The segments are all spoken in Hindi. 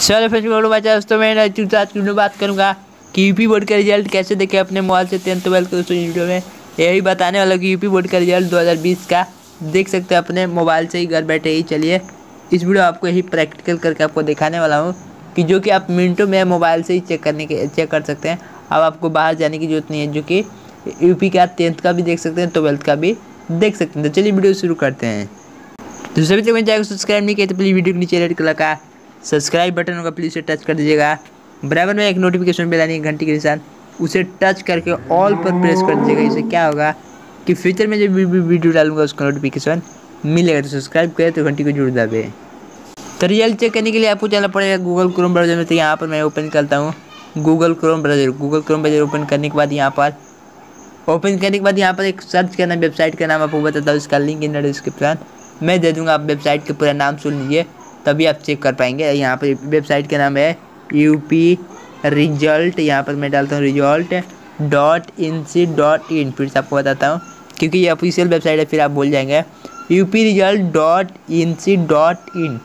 चलो फ्रेंड्स दोस्तों मैं आज की बात करूँगा कि यूपी बोर्ड का रिजल्ट कैसे देखें अपने मोबाइल से 10th 12th दोस्तों वीडियो में यही बताने वाला कि यूपी बोर्ड का रिजल्ट 2020 का देख सकते हैं अपने मोबाइल से ही घर बैठे ही। चलिए इस वीडियो आपको यही प्रैक्टिकल करके आपको दिखाने वाला हूँ कि जो कि आप मिनटों में मोबाइल से ही चेक कर सकते हैं। अब आपको बाहर जाने की जरूरत नहीं है, जो कि यूपी का 10th का भी देख सकते हैं 12th का भी देख सकते हैं। तो चलिए वीडियो शुरू करते हैं। दूसरे भी तक मेरे चैनल को सब्सक्राइब नहीं किया तो प्लीज़ वीडियो के नीचे रेड कलर का सब्सक्राइब बटन होगा, प्लीज़ उसे टच कर दीजिएगा। बराबर में एक नोटिफिकेशन बेल आनी है घंटी के निशान, उसे टच करके ऑल पर प्रेस कर दीजिएगा। इससे क्या होगा कि फ्यूचर में जब वीडियो डालूंगा उसका नोटिफिकेशन मिलेगा। तो सब्सक्राइब करें तो घंटी को जरूर दबाएं। तो रिजल्ट चेक करने के लिए आपको जाना पड़ेगा गूगल क्रोम ब्राउज़र में। तो यहाँ पर मैं ओपन करता हूँ गूगल क्रोम ब्राउज़र ओपन करने के बाद यहाँ पर एक सर्च करना वेबसाइट का नाम आपको बताता हूँ, इसका लिंक इन डिस्क्रिप्शन मैं दे दूँगा। आप वेबसाइट का पूरा नाम सुन लीजिए तभी आप चेक कर पाएंगे। यहाँ पर वेबसाइट का नाम है यूपी रिजल्ट, यहाँ पर मैं डालता हूँ result.inc.in। फिर से आपको बताता हूँ क्योंकि ये ऑफिशियल वेबसाइट है, फिर आप बोल जाएंगे upresults.inc.in।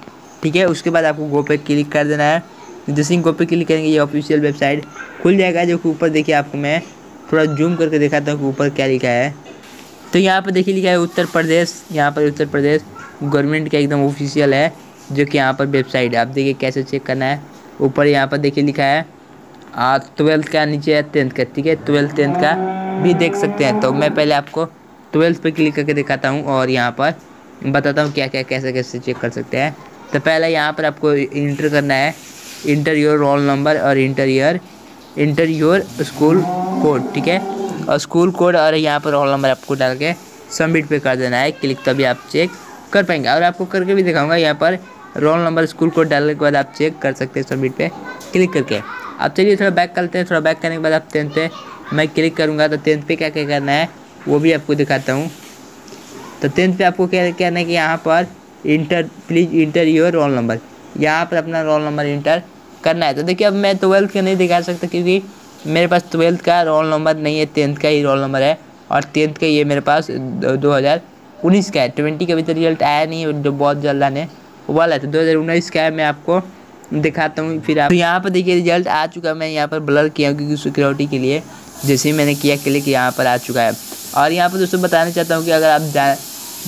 ठीक है, उसके बाद आपको गो पे क्लिक कर देना है। जैसे ही गो पे क्लिक करेंगे ये ऑफिशियल वेबसाइट खुल जाएगा, जो कि ऊपर देखिए आपको मैं थोड़ा जूम करके दिखाता हूँ कि ऊपर क्या लिखा है। तो यहाँ पर देखिए लिखा है उत्तर प्रदेश, यहाँ पर उत्तर प्रदेश गवर्नमेंट का एकदम ऑफिशियल है जो कि यहाँ पर वेबसाइट है। आप देखिए कैसे चेक करना है। ऊपर यहाँ पर देखिए लिखा है 12th का, नीचे है 10th का। ठीक है, 12th 10th का भी देख सकते हैं। तो मैं पहले आपको 12th पे क्लिक करके दिखाता हूँ और यहाँ पर बताता हूँ क्या क्या कैसे चेक कर सकते हैं। तो पहले यहाँ पर आपको इंटर करना है इंटर रोल नंबर और इंटर योर स्कूल कोड। ठीक है, और स्कूल कोड और यहाँ पर रोल नंबर आपको डाल के सबमिट पे कर देना है क्लिक, तभी आप चेक कर पाएंगे। और आपको करके भी दिखाऊंगा। यहाँ पर रोल नंबर स्कूल कोड डालने के बाद आप चेक कर सकते हैं सबमिट पे क्लिक करके। आप चलिए थोड़ा बैक करते हैं, थोड़ा बैक करने के बाद आप 10th पे मैं क्लिक करूँगा। तो 10th पे क्या क्या करना है वो भी आपको दिखाता हूँ। तो 10th पे आपको क्या करना है कि यहाँ पर please enter your roll number, यहाँ पर अपना रोल नंबर इंटर करना है। तो देखिए अब मैं 12th का नहीं दिखा सकता क्योंकि मेरे पास 12th का रोल नंबर नहीं है, 10th का ही रोल नंबर है। और 10th का ये मेरे पास 2019 का है, 20 का भी तो रिजल्ट आया नहीं है, जो बहुत जल्द आने वाला है। तो 2019 का है, मैं आपको दिखाता हूँ। फिर आप यहाँ पर देखिए रिजल्ट आ चुका है। मैं यहाँ पर ब्लर किया क्योंकि सिक्योरिटी के लिए, जैसे ही मैंने किया क्लिक यहाँ पर आ चुका है। और यहाँ पर दोस्तों बताना चाहता हूँ कि अगर आप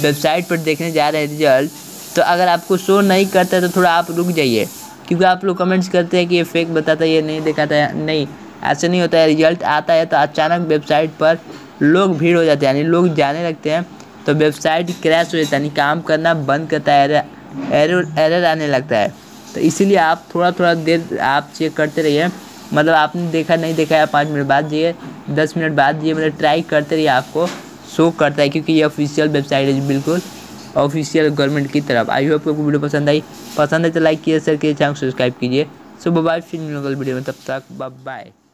वेबसाइट पर देखने जा रहे हैं रिजल्ट, तो अगर आपको शो नहीं करता है तो थोड़ा आप रुक जाइए क्योंकि आप लोग कमेंट्स करते हैं कि ये फेक बताता है, ये नहीं दिखाता है। नहीं, ऐसे नहीं होता है। रिजल्ट आता है तो अचानक वेबसाइट पर लोग भीड़ हो जाते हैं, यानी लोग जाने लगते हैं तो वेबसाइट क्रैश हो जाता है, यानी काम करना बंद करता है, एरर आने लगता है। तो इसीलिए आप थोड़ा देर आप चेक करते रहिए, मतलब आपने देखा नहीं देखा है 5 मिनट बाद जाइए, 10 मिनट बाद जाइए, मतलब ट्राई करते रहिए। आपको शो करता है क्योंकि ये ऑफिशियल वेबसाइट है, बिल्कुल ऑफिशियल गवर्नमेंट की तरफ। आई होप आपको वीडियो पसंद आई तो लाइक कीजिए, शेयर कीजिए, चैनल सब्सक्राइब कीजिए। सो बाय, फिर मिलूंगा वीडियो में, तब तक बाय।